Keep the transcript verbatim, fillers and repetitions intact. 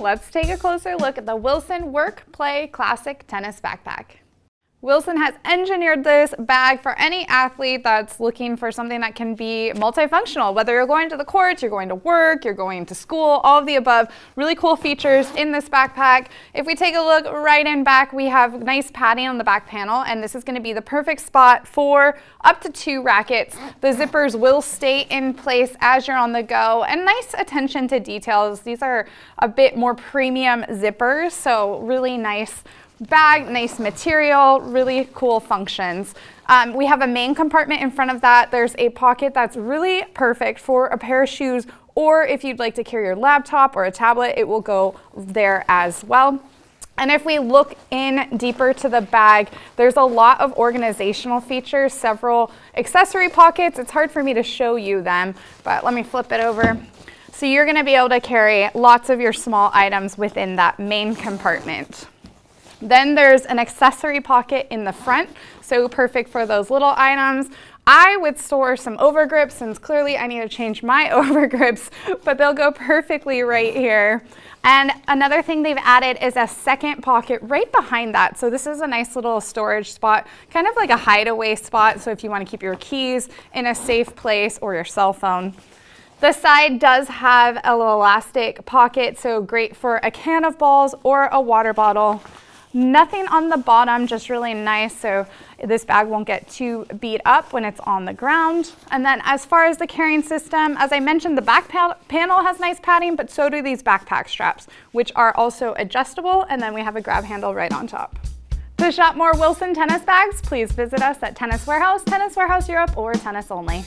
Let's take a closer look at the Wilson Work Play Classic Tennis Backpack. Wilson has engineered this bag for any athlete that's looking for something that can be multifunctional, whether you're going to the courts, you're going to work, you're going to school, all of the above. Really cool features in this backpack. If we take a look right in back, we have nice padding on the back panel, and this is going to be the perfect spot for up to two rackets. The zippers will stay in place as you're on the go, and nice attention to details. These are a bit more premium zippers, so really nice bag, nice material, really cool functions. Um, we have a main compartment in front of that. There's a pocket that's really perfect for a pair of shoes, or if you'd like to carry your laptop or a tablet, it will go there as well. And if we look in deeper to the bag, there's a lot of organizational features, several accessory pockets. It's hard for me to show you them, but let me flip it over. So you're going to be able to carry lots of your small items within that main compartment. Then there's an accessory pocket in the front, so perfect for those little items. I would store some overgrips, since clearly I need to change my overgrips, but they'll go perfectly right here. And another thing they've added is a second pocket right behind that. So this is a nice little storage spot, kind of like a hideaway spot, so if you want to keep your keys in a safe place or your cell phone. The side does have an elastic pocket, so great for a can of balls or a water bottle. Nothing on the bottom, just really nice, so this bag won't get too beat up when it's on the ground. And then as far as the carrying system, as I mentioned, the back panel has nice padding, but so do these backpack straps, which are also adjustable, and then we have a grab handle right on top. To shop more Wilson tennis bags, please visit us at Tennis Warehouse, Tennis Warehouse Europe, or Tennis Only.